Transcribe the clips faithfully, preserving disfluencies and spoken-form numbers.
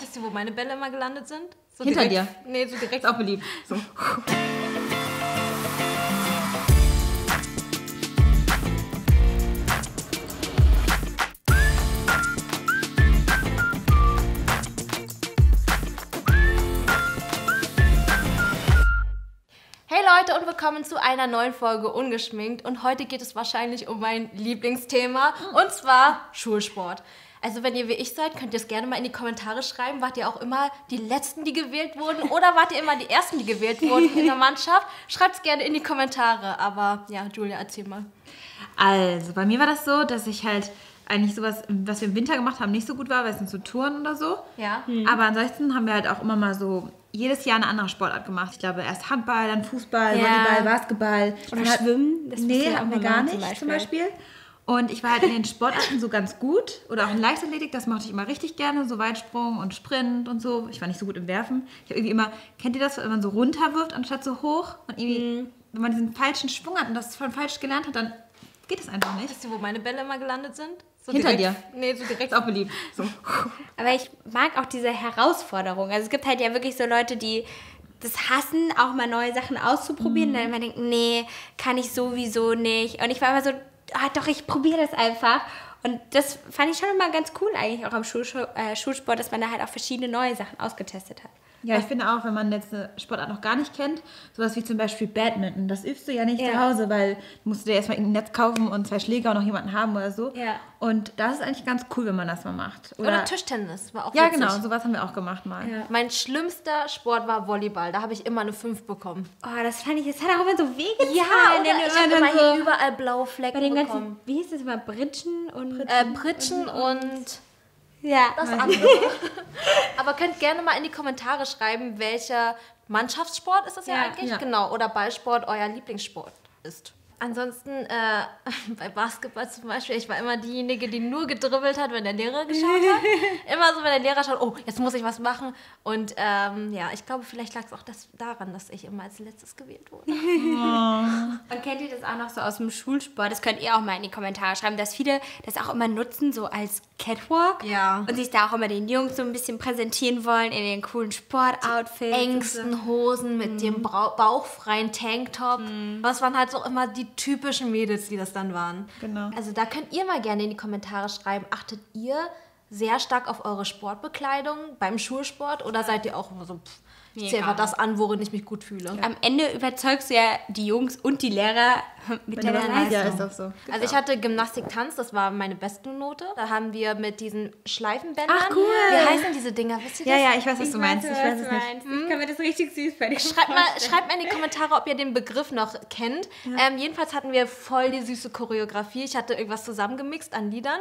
Weißt du, wo meine Bälle immer gelandet sind? So hinter direkt, dir? Nee, so direkt. Ist auch beliebt. So. Leute und willkommen zu einer neuen Folge Ungeschminkt, und heute geht es wahrscheinlich um mein Lieblingsthema, und zwar Schulsport. Also wenn ihr wie ich seid, könnt ihr es gerne mal in die Kommentare schreiben. Wart ihr auch immer die Letzten, die gewählt wurden, oder wart ihr immer die Ersten, die gewählt wurden in der Mannschaft? Schreibt es gerne in die Kommentare, aber ja, Giulia, erzähl mal. Also bei mir war das so, dass ich halt eigentlich sowas, was wir im Winter gemacht haben, nicht so gut war, weil es sind so Touren oder so. Ja. Mhm. Aber ansonsten haben wir halt auch immer mal so jedes Jahr eine andere Sportart gemacht. Ich glaube, erst Handball, dann Fußball, ja. Volleyball, Basketball. Oder halt, Schwimmen. Das nee, haben wir gar nicht zum Beispiel. zum Beispiel. Und ich war halt in den Sportarten so ganz gut. Oder auch in Leichtathletik, das mochte ich immer richtig gerne. So Weitsprung und Sprint und so. Ich war nicht so gut im Werfen. Ich habe irgendwie immer, kennt ihr das, wenn man so runterwirft anstatt so hoch? Und irgendwie, mhm. wenn man diesen falschen Schwung hat und das von falsch gelernt hat, dann geht es einfach nicht. Weißt du, wo meine Bälle immer gelandet sind? So hinter direkt, dir? Nee, so direkt. Ist auch beliebt. So. Aber ich mag auch diese Herausforderung. Also es gibt halt ja wirklich so Leute, die das hassen, auch mal neue Sachen auszuprobieren. Mm. Und dann immer denken, nee, kann ich sowieso nicht. Und ich war immer so, ah, doch, ich probiere das einfach. Und das fand ich schon immer ganz cool eigentlich, auch am Schul äh, Schulsport, dass man da halt auch verschiedene neue Sachen ausgetestet hat. Ja, ich finde auch, wenn man jetzt eine Sportart noch gar nicht kennt, sowas wie zum Beispiel Badminton, das übst du ja nicht ja. zu Hause, weil musst du dir erstmal ein Netz kaufen und zwei Schläger und noch jemanden haben oder so. Ja. Und das ist eigentlich ganz cool, wenn man das mal macht. Oder, oder Tischtennis war auch ja, witzig. Ja, genau, sowas haben wir auch gemacht mal. Ja. Mein schlimmster Sport war Volleyball, da habe ich immer eine fünf bekommen. Oh, das fand ich, das hat auch immer so wehgetan. Ja, oder denn ich habe immer so hier überall blaue Flecken bei den ganzen, bekommen. Wie hieß das immer, Britschen und... Britschen äh, und... und, und ja, das andere. Aber könnt gerne mal in die Kommentare schreiben, welcher Mannschaftssport ist das ja, ja eigentlich? Ja. Genau, oder Ballsport euer Lieblingssport ist. Ansonsten äh, bei Basketball zum Beispiel, ich war immer diejenige, die nur gedribbelt hat, wenn der Lehrer geschaut hat. Immer so, wenn der Lehrer schaut, oh, jetzt muss ich was machen. Und ähm, ja, ich glaube, vielleicht lag es auch das daran, dass ich immer als Letztes gewählt wurde. Oh. Und kennt ihr das auch noch so aus dem Schulsport? Das könnt ihr auch mal in die Kommentare schreiben, dass viele das auch immer nutzen, so als Catwalk. Ja. Und sich da auch immer den Jungs so ein bisschen präsentieren wollen in den coolen Sportoutfits. Die engsten Hosen mit mhm. dem bauchfreien Tanktop. Mhm. Das waren halt so immer die typischen Mädels, die das dann waren. Genau. Also da könnt ihr mal gerne in die Kommentare schreiben, achtet ihr sehr stark auf eure Sportbekleidung beim Schulsport oder seid ihr auch immer so, pff, ich zähle mal das an, worin ich mich gut fühle. Ja. Am Ende überzeugst du ja die Jungs und die Lehrer mit deiner Leistung. Ja, ist auch so. Genau. Also ich hatte Gymnastik-Tanz, das war meine beste Note. Da haben wir mit diesen Schleifenbändern... Ach, cool! Wie heißen diese Dinger? Wisst ihr das? Ja, ja, ich weiß, was ich du meinst. Weiß, ich weiß, was du meinst. Hm? Ich kann mir das richtig süß bei dir schreibt mal, schreibt mal in die Kommentare, ob ihr den Begriff noch kennt. Ja. Ähm, jedenfalls hatten wir voll die süße Choreografie. Ich hatte irgendwas zusammengemixt an Liedern.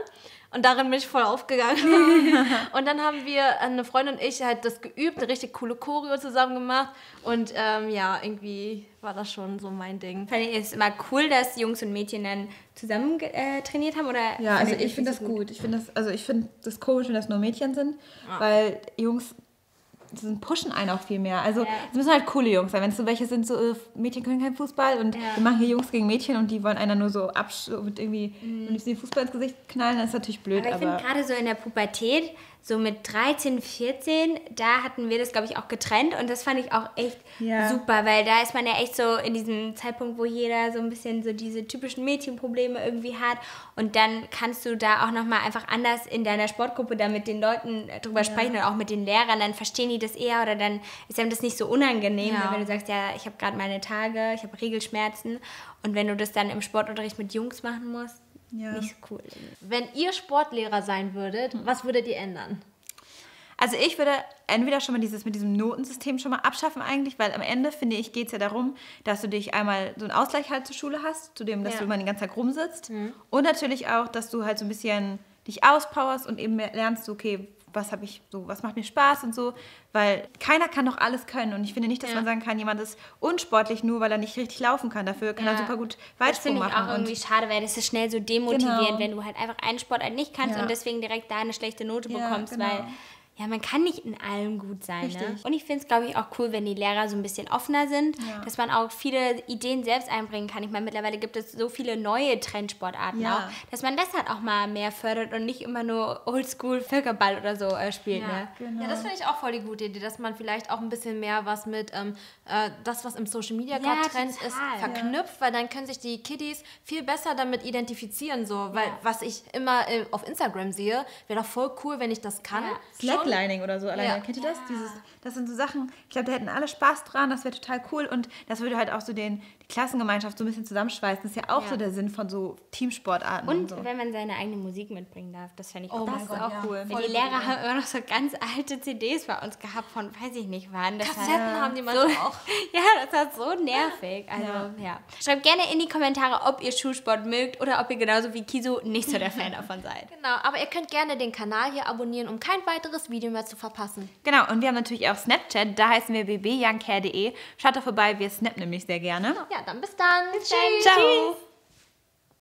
Und darin bin ich voll aufgegangen. Und dann haben wir, eine Freundin und ich, halt das geübt, eine richtig coole Choreo zusammen gemacht. Und ähm, ja, irgendwie war das schon so mein Ding. Fand ich es immer cool, dass Jungs und Mädchen dann zusammen äh, trainiert haben? Oder ja, also ich finde das gut. gut. Ich finde das, also ich find das komisch, wenn das nur Mädchen sind, ja. weil Jungs... Sie pushen einen auch viel mehr. Also, es ja. müssen halt coole Jungs sein. Wenn es so welche sind, so Mädchen können keinen Fußball und ja. wir machen hier Jungs gegen Mädchen und die wollen einer nur so absch und irgendwie mm. den Fußball ins Gesicht knallen, dann ist natürlich blöd. Aber ich finde gerade so in der Pubertät, so mit dreizehn, vierzehn, da hatten wir das, glaube ich, auch getrennt. Und das fand ich auch echt ja. super, weil da ist man ja echt so in diesem Zeitpunkt, wo jeder so ein bisschen so diese typischen Mädchenprobleme irgendwie hat. Und dann kannst du da auch nochmal einfach anders in deiner Sportgruppe da mit den Leuten drüber ja. sprechen und auch mit den Lehrern. Dann verstehen die das eher oder dann ist einem das nicht so unangenehm, ja. wenn du sagst, ja, ich habe gerade meine Tage, ich habe Regelschmerzen. Und wenn du das dann im Sportunterricht mit Jungs machen musst, ja. nicht so cool. Wenn ihr Sportlehrer sein würdet, was würdet ihr ändern? Also ich würde entweder schon mal dieses mit diesem Notensystem schon mal abschaffen eigentlich, weil am Ende, finde ich, geht es ja darum, dass du dich einmal so einen Ausgleich halt zur Schule hast, zu dem, dass ja. du immer den ganzen Tag rumsitzt. Mhm. Und natürlich auch, dass du halt so ein bisschen dich auspowerst und eben lernst, okay, was habe ich so, was macht mir Spaß und so, weil keiner kann doch alles können und ich finde nicht, dass ja. man sagen kann, jemand ist unsportlich nur, weil er nicht richtig laufen kann, dafür kann ja. er super gut Weitsprung machen. Das finde ich auch irgendwie schade, weil das ist schnell so demotivierend, genau. wenn du halt einfach einen Sportart nicht kannst ja. und deswegen direkt da eine schlechte Note ja, bekommst, genau. weil ja, man kann nicht in allem gut sein. Ne? Und ich finde es, glaube ich, auch cool, wenn die Lehrer so ein bisschen offener sind, ja. dass man auch viele Ideen selbst einbringen kann. Ich meine, mittlerweile gibt es so viele neue Trendsportarten ja. auch, dass man das halt auch mal mehr fördert und nicht immer nur Oldschool-Völkerball oder so äh, spielt. Ja, ne? Genau. Ja, das finde ich auch voll die gute Idee, dass man vielleicht auch ein bisschen mehr was mit ähm, äh, das, was im Social Media ja, gerade Trend ist, verknüpft, ja. weil dann können sich die Kiddies viel besser damit identifizieren. So. Weil ja. was ich immer äh, auf Instagram sehe, wäre doch voll cool, wenn ich das kann. Ja. Slacklining oder so alleine, ja. kennt ihr das? Ja. Dieses, das sind so Sachen, ich glaube, da hätten alle Spaß dran, das wäre total cool und das würde halt auch so den, die Klassengemeinschaft so ein bisschen zusammenschweißen. Das ist ja auch ja. so der Sinn von so Teamsportarten. Und, und so. Wenn man seine eigene Musik mitbringen darf, das fände ich oh auch, das Gott, auch ja. cool. Weil die Lehrer haben immer noch so ganz alte C Ds bei uns gehabt von, weiß ich nicht wann. Kassetten ja. haben die manchmal so, auch. Ja, das war so nervig. Also, ja. ja. Schreibt gerne in die Kommentare, ob ihr Schulsport mögt oder ob ihr genauso wie Kisu nicht so der Fan davon seid. Genau, aber ihr könnt gerne den Kanal hier abonnieren, um kein weiteres Video mehr zu verpassen. Genau, und wir haben natürlich auch Snapchat, da heißen wir bebe young care punkt de. Schaut doch vorbei, wir snappen nämlich sehr gerne. Ja, dann bis dann. Bis Tschüss. Dann. Ciao. Tschüss.